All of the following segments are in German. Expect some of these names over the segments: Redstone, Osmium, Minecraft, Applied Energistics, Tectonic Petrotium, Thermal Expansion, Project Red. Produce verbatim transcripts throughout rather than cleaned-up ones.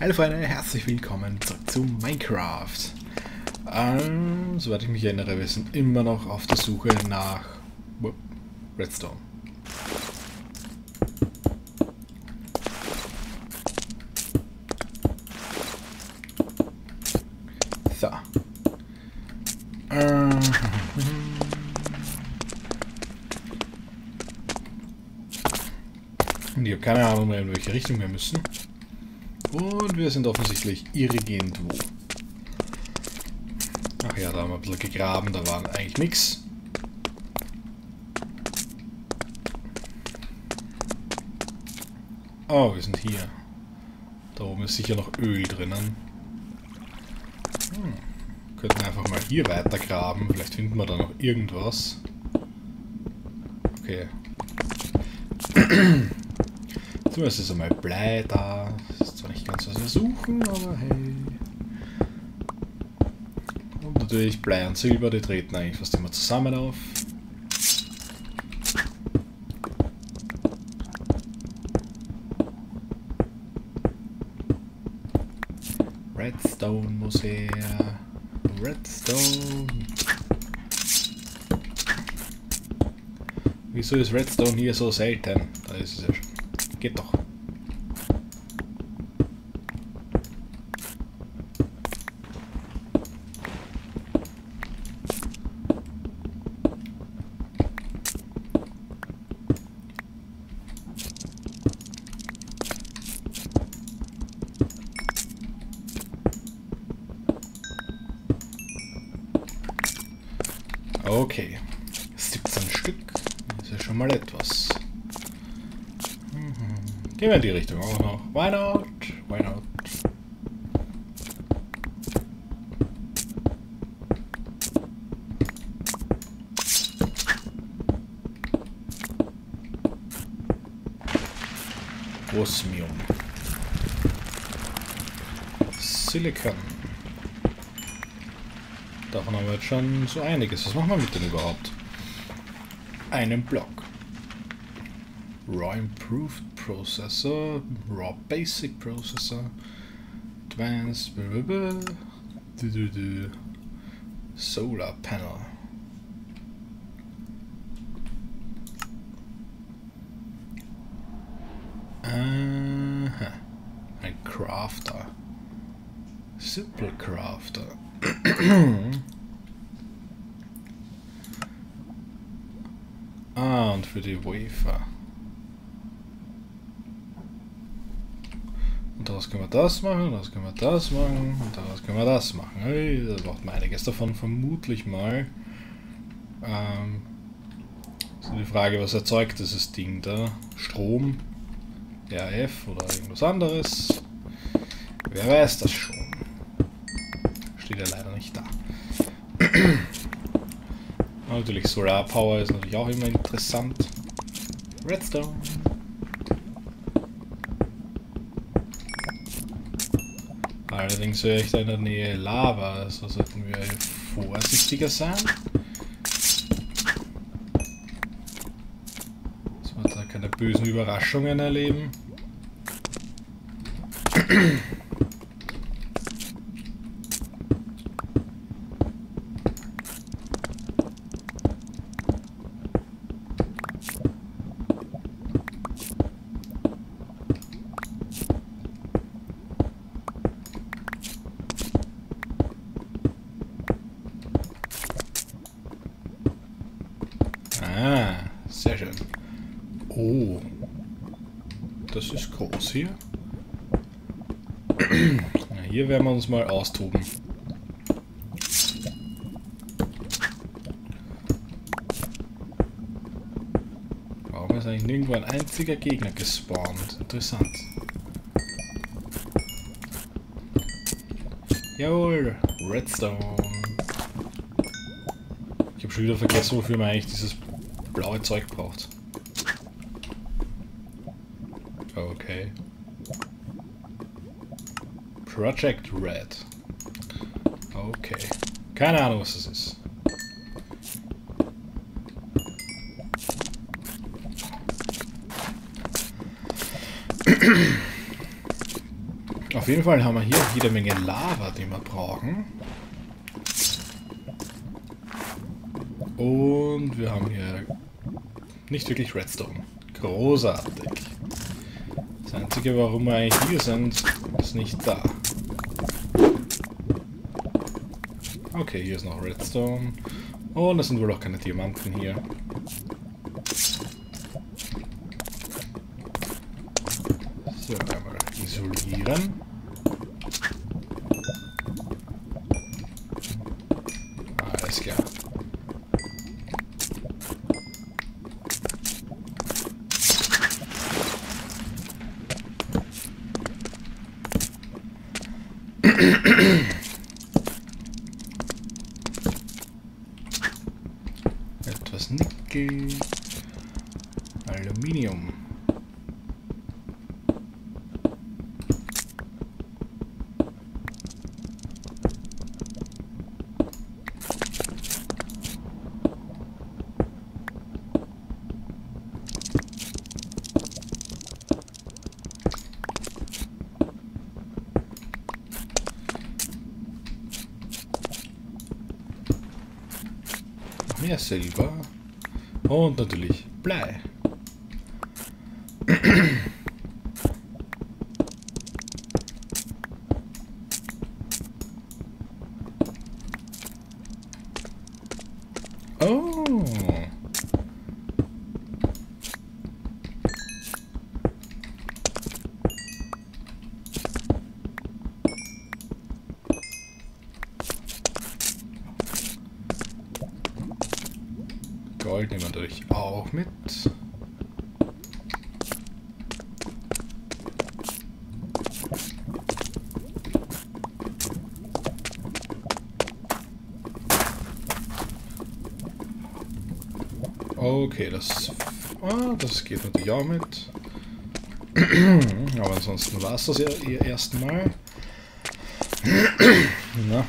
Hallo Freunde, herzlich willkommen zurück zu Minecraft. Ähm, soweit ich mich erinnere, wir sind immer noch auf der Suche nach Redstone. So. Ähm. Und ich habe keine Ahnung mehr, in welche Richtung wir müssen. Und wir sind offensichtlich irgendwo. Ach ja, da haben wir ein bisschen gegraben, da war eigentlich nichts. Oh, wir sind hier. Da oben ist sicher noch Öl drinnen. Hm. Wir könnten einfach mal hier weiter graben, vielleicht finden wir da noch irgendwas. Okay. Zumindest ist einmal Blei da. Zwar nicht ganz, was wir suchen, aber hey. Und natürlich Blei und Silber, die treten eigentlich fast immer zusammen auf. Redstone muss her. Redstone. Wieso ist Redstone hier so selten? Da ist es ja schon. Geht doch. Okay, siebzehn Stück, das ist ja schon mal etwas. Mhm. Gehen wir in die Richtung auch noch. Why not? Why not? Osmium. Silicon. Davon haben wir jetzt schon so einiges. Was machen wir mit denn überhaupt? Einen Block. Raw Improved Processor. Raw Basic Processor. Advanced. Blablabla. Du, du, du. Solar Panel. Aha. Ein Crafter. Simple Crafter. Ah, und für die Wafer. Und daraus können wir das machen, daraus können wir das machen, und daraus können wir das machen. Hey, da braucht man einiges davon, vermutlich mal. Ähm, so die Frage, was erzeugt dieses Ding da? Strom? R F oder irgendwas anderes? Wer weiß das schon? Steht ja leider nicht da. Natürlich Solar Power ist natürlich auch immer interessant. Redstone. Allerdings wäre ich da in der Nähe Lava, also sollten wir vorsichtiger sein. Dass wir da keine bösen Überraschungen erleben. Ah, sehr schön. Oh, das ist groß hier. Na, hier werden wir uns mal austoben. Warum ist eigentlich nirgendwo ein einziger Gegner gespawnt? Interessant. Jawohl, Redstone. Ich habe schon wieder vergessen, wofür man eigentlich dieses blaue Zeug braucht. Okay. Project Red. Okay. Keine Ahnung, was das ist. Auf jeden Fall haben wir hier jede Menge Lava, die wir brauchen. Und wir haben hier nicht wirklich Redstone. Großartig. Das Einzige, warum wir eigentlich hier sind, ist nicht da. Okay, hier ist noch Redstone. Und es sind wohl auch keine Diamanten hier. So, einmal isolieren. Alles klar. Etwas Nickel, Aluminium. Mehr Silber und natürlich Blei. Oh. Gold nehmen wir natürlich auch mit. Okay, das, ah, das geht natürlich auch mit. Aber ansonsten war es das ja ihr ersten Mal. Na.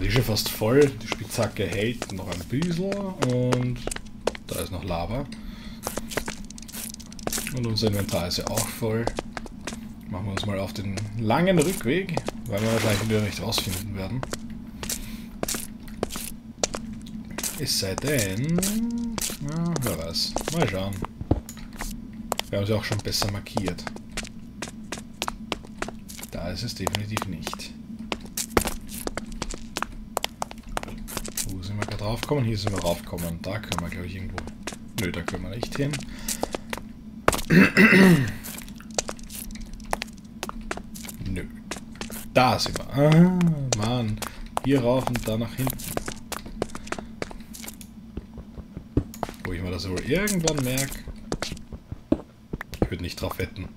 Die ist schon fast voll, die Spitzhacke hält noch ein bisschen und da ist noch Lava. Und unser Inventar ist ja auch voll. Machen wir uns mal auf den langen Rückweg, weil wir wahrscheinlich wieder nicht rausfinden werden. Es sei denn, ja, wer weiß, mal schauen. Wir haben sie auch schon besser markiert. Da ist es definitiv nicht. Raufkommen, hier sind wir raufkommen. Da können wir, glaube ich, irgendwo. Nö, da können wir nicht hin. Nö. Da sind wir. Ah, Mann. Hier rauf und da nach hinten. Wo ich mir das wohl irgendwann merke. Ich würde nicht drauf wetten.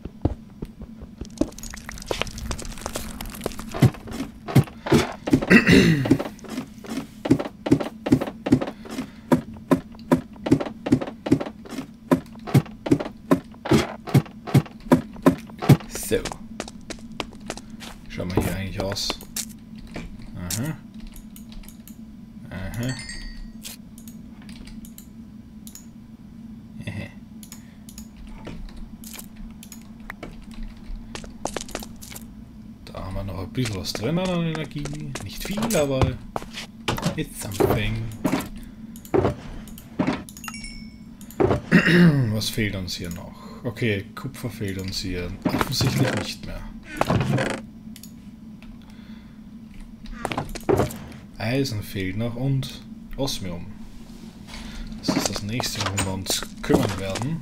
Schauen wir hier eigentlich aus. Aha. Aha. Hehe. Da haben wir noch ein bisschen was drin an Energie. Nicht viel, aber it's something. Was fehlt uns hier noch? Okay, Kupfer fehlt uns hier offensichtlich nicht mehr. Eisen fehlt noch und Osmium. Das ist das nächste, worum wir uns kümmern werden.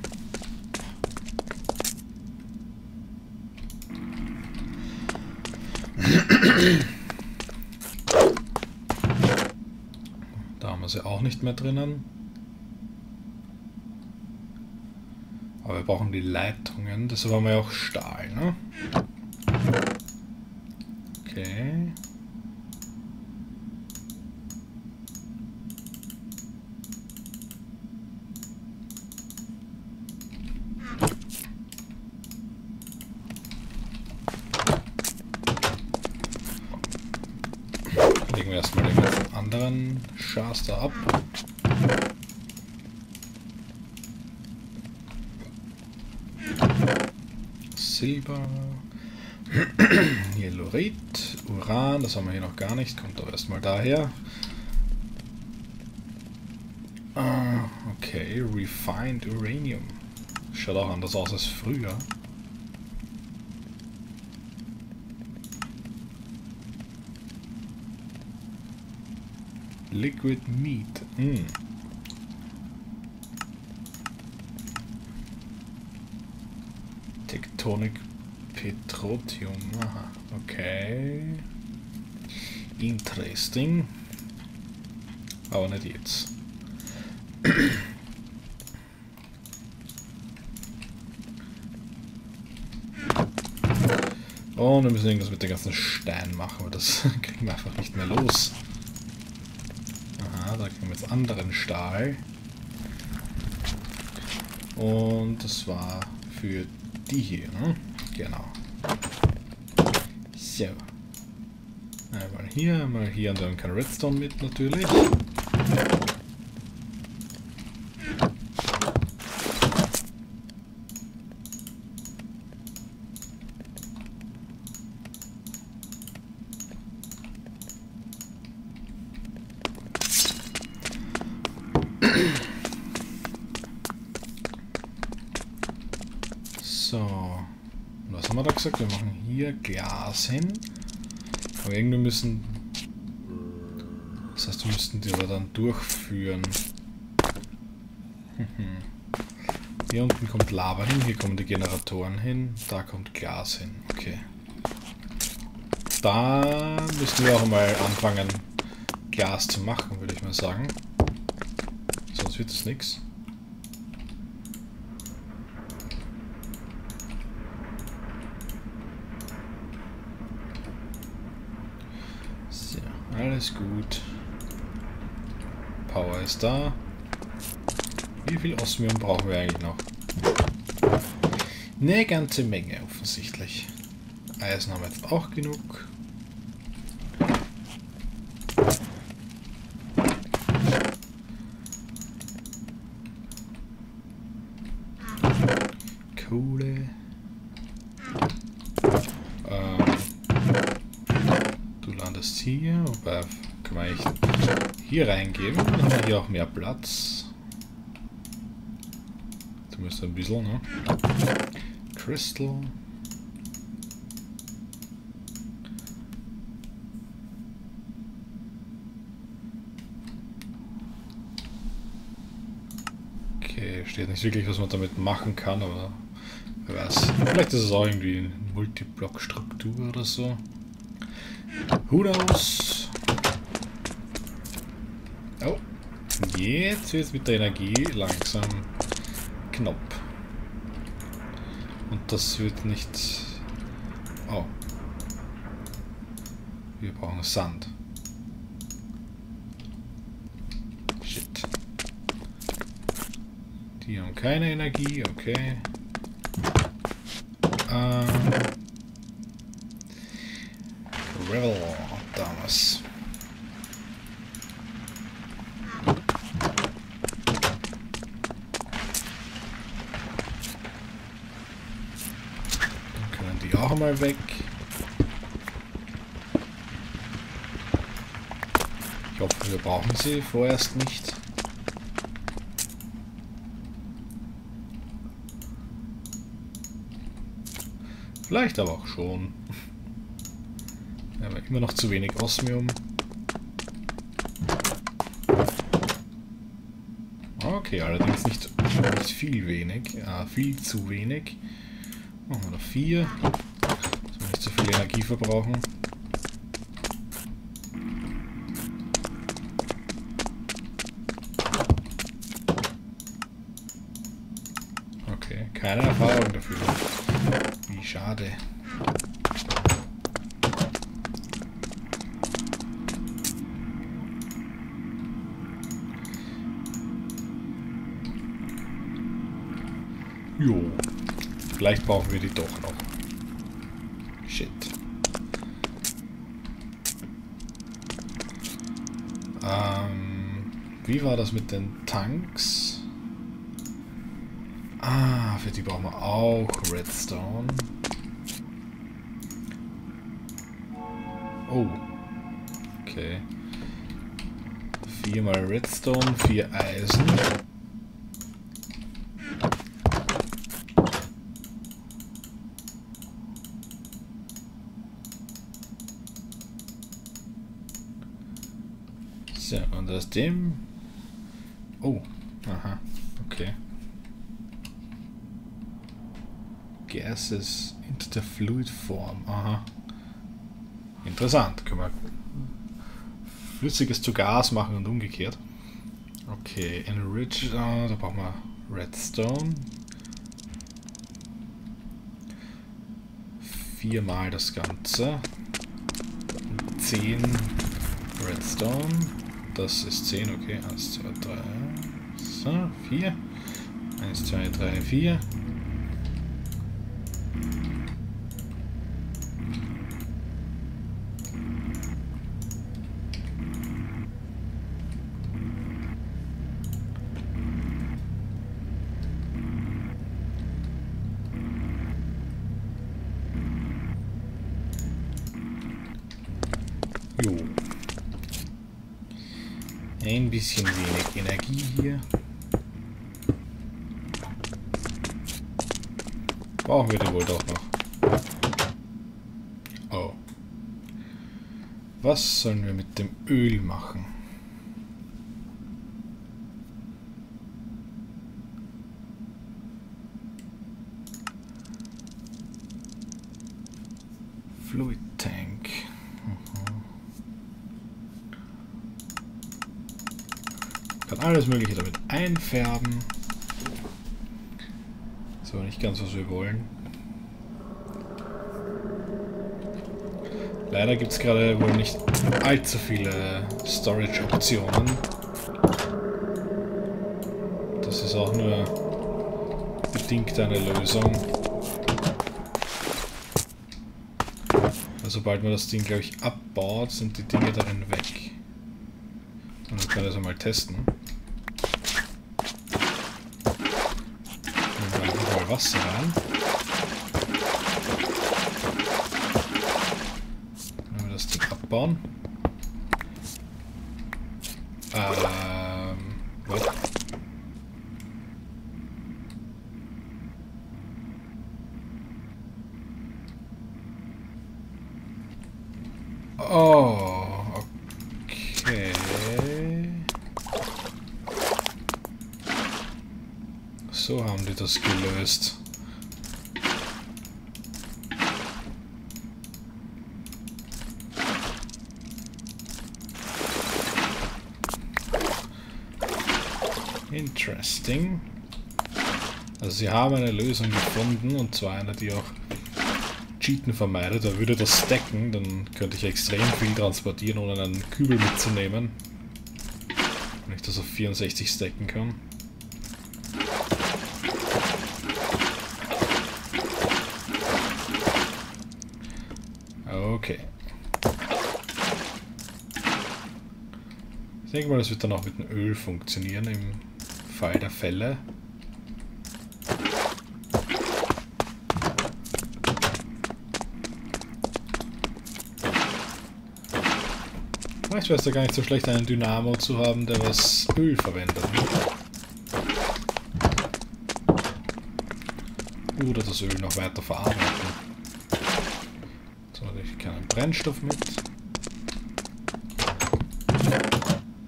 Da haben wir sie auch nicht mehr drinnen. Aber wir brauchen die Leitungen, deshalb haben wir ja auch Stahl, ne? Okay. Legen wir erstmal den ganzen anderen Schaß da ab. Silber. Hier Lorit, Uran, das haben wir hier noch gar nicht, kommt aber erstmal daher. Ah, okay, Refined Uranium. Schaut auch anders aus als früher. Liquid Meat. Mm. Tectonic Petrotium. Aha, okay. Interesting. Aber nicht jetzt. Und wir müssen irgendwas mit den ganzen Steinen machen, aber das kriegen wir einfach nicht mehr los. Aha, da kriegen wir jetzt anderen Stahl. Und das war für die hier, ne? Genau. So. Einmal hier, einmal hier und dann kein Redstone mit natürlich. Wir machen hier Glas hin, aber irgendwie müssen, das heißt, wir müssten die aber dann durchführen. Hier unten kommt Lava hin, hier kommen die Generatoren hin, da kommt Glas hin, okay. Da müssen wir auch mal anfangen, Glas zu machen, würde ich mal sagen, sonst wird es nichts. Alles gut. Power ist da. Wie viel Osmium brauchen wir eigentlich noch? Eine ganze Menge offensichtlich. Eisen haben wir jetzt auch genug. Kohle. Hier, wobei kann man hier reingeben, dann haben wir hier auch mehr Platz. Du musst ein bisschen, ne? Crystal. Okay, steht nicht wirklich, was man damit machen kann, aber wer weiß. Vielleicht ist es auch irgendwie eine Multiblock-Struktur oder so. Hut aus. Oh, jetzt wird es mit der Energie langsam knapp. Und das wird nicht... Oh. Wir brauchen Sand. Shit. Die haben keine Energie, okay. Ähm... Gravel, damals. Dann können die auch mal weg. Ich hoffe, wir brauchen sie vorerst nicht. Vielleicht aber auch schon. Immer noch zu wenig Osmium. Okay, allerdings nicht, nicht viel wenig. Ah, viel zu wenig. Machen wir noch vier. Dass wir nicht so viel Energie verbrauchen. Okay, keine Erfahrung dafür. Wie schade. Jo, vielleicht brauchen wir die doch noch. Shit. Ähm, wie war das mit den Tanks? Ah, für die brauchen wir auch Redstone. Oh. Okay. Viermal Redstone, vier Eisen. So, und aus dem... Oh, aha, okay. Gases into the fluid form, aha. Interessant, können wir Flüssiges zu Gas machen und umgekehrt. Okay, enrich, oh, da brauchen wir Redstone. Viermal das Ganze. Zehn Redstone. Das ist zehn, okay. eins, zwei, drei. So, vier. eins, zwei, drei, vier. Jo. Ein bisschen wenig Energie hier. Brauchen wir die wohl doch noch. Oh. Was sollen wir mit dem Öl machen? Fluid Tank. Alles Mögliche damit einfärben. So, nicht ganz, was wir wollen. Leider gibt es gerade wohl nicht allzu viele Storage-Optionen. Das ist auch nur bedingt eine Lösung. Sobald man das Ding, glaube ich, abbaut, sind die Dinge darin weg. Und wir können das mal testen. Wasser rein. Wenn wir das Ding abbauen. Ähm. Was? Oh, okay. So haben die das gelöst. Interesting. Also sie haben eine Lösung gefunden, und zwar eine, die auch Cheaten vermeidet. Da würde das stacken, dann könnte ich extrem viel transportieren, ohne einen Kübel mitzunehmen. Wenn ich das auf vierundsechzig stacken kann. Okay. Ich denke mal, das wird dann auch mit dem Öl funktionieren im Fall der Fälle. Vielleicht wäre es ja gar nicht so schlecht, einen Dynamo zu haben, der was Öl verwendet. Oder das Öl noch weiter verarbeiten. Ich kann einen Brennstoff mit.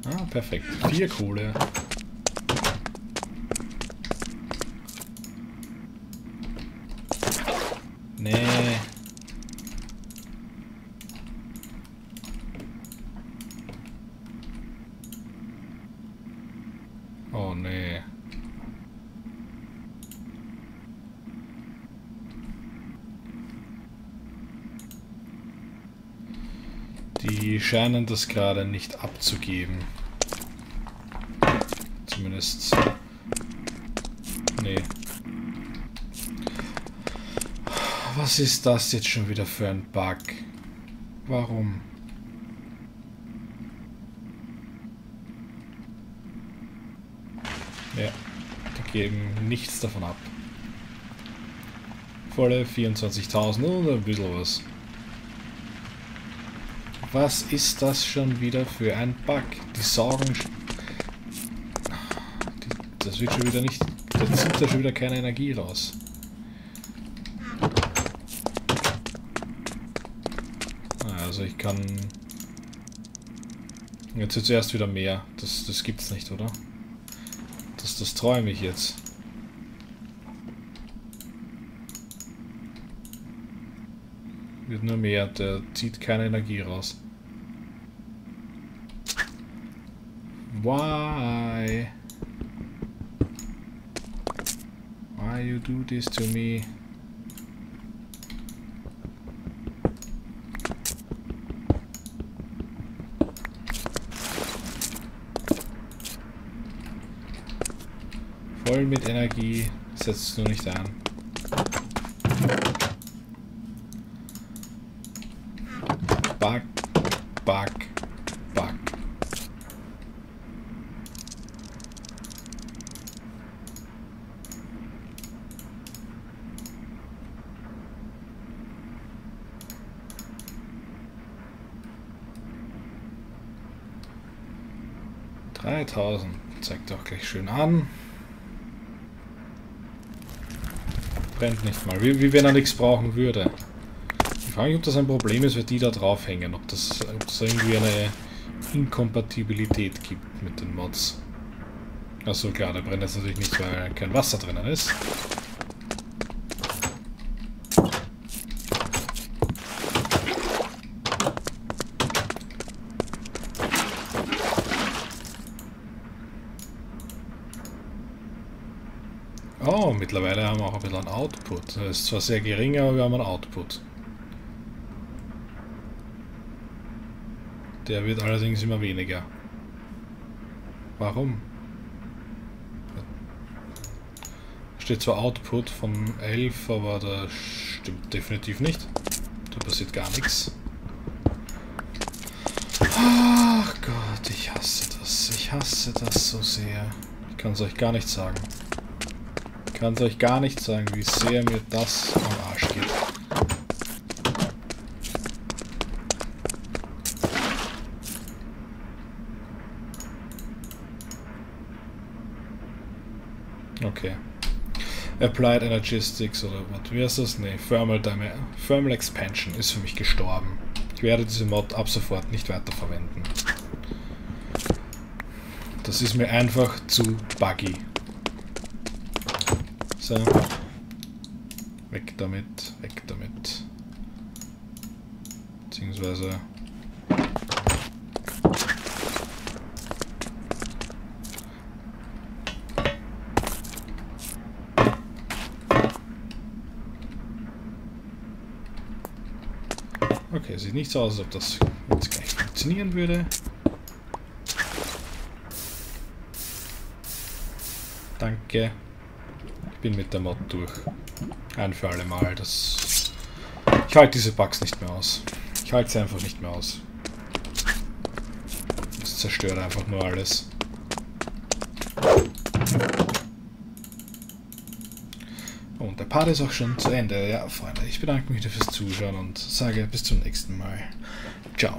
Ah, perfekt. Vier Kohle. Nee. Oh, nee. Die scheinen das gerade nicht abzugeben. Zumindest... Nee. Was ist das jetzt schon wieder für ein Bug? Warum? Ja, die geben nichts davon ab. Volle vierundzwanzigtausend und ein bisschen was. Was ist das schon wieder für ein Bug? Die Sorgen... Die, das wird schon wieder nicht... Da zieht da schon wieder keine Energie raus. Also ich kann... Jetzt wird zuerst wieder mehr. Das, das gibt's nicht, oder? Das, das träume ich jetzt. Wird nur mehr. Der zieht keine Energie raus. Why? Why you do this to me? Voll mit Energie, setzt du nicht an. Bug, bug, bug. dreitausend, zeigt doch gleich schön an. Brennt nicht mal, wie, wie wenn er nichts brauchen würde. Ich frage mich, ob das ein Problem ist, wenn die da draufhängen, ob das, ob das irgendwie eine Inkompatibilität gibt mit den Mods. Achso, klar, der brennt jetzt natürlich nicht, weil kein Wasser drinnen ist. Oh, mittlerweile haben wir auch ein bisschen einen Output. Das ist zwar sehr gering, aber wir haben einen Output. Der wird allerdings immer weniger. Warum? Steht zwar Output von elf, aber das stimmt definitiv nicht. Da passiert gar nichts. Ach Gott, ich hasse das. Ich hasse das so sehr. Ich kann es euch gar nicht sagen. Ich kann es euch gar nicht sagen, wie sehr mir das am Arsch geht. Okay. Applied Energistics oder was? Wie heißt das? Ne, Thermal, Thermal Expansion ist für mich gestorben. Ich werde diese Mod ab sofort nicht weiterverwenden. Das ist mir einfach zu buggy. So. Weg damit, weg damit. Beziehungsweise. Okay, sieht nicht so aus, als ob das jetzt gleich funktionieren würde. Danke. Bin mit der Mod durch. Ein für alle Mal. Das ich halte diese Bugs nicht mehr aus. Ich halte sie einfach nicht mehr aus. Das zerstört einfach nur alles. Und der Part ist auch schon zu Ende. Ja, Freunde, ich bedanke mich fürs Zuschauen und sage bis zum nächsten Mal. Ciao.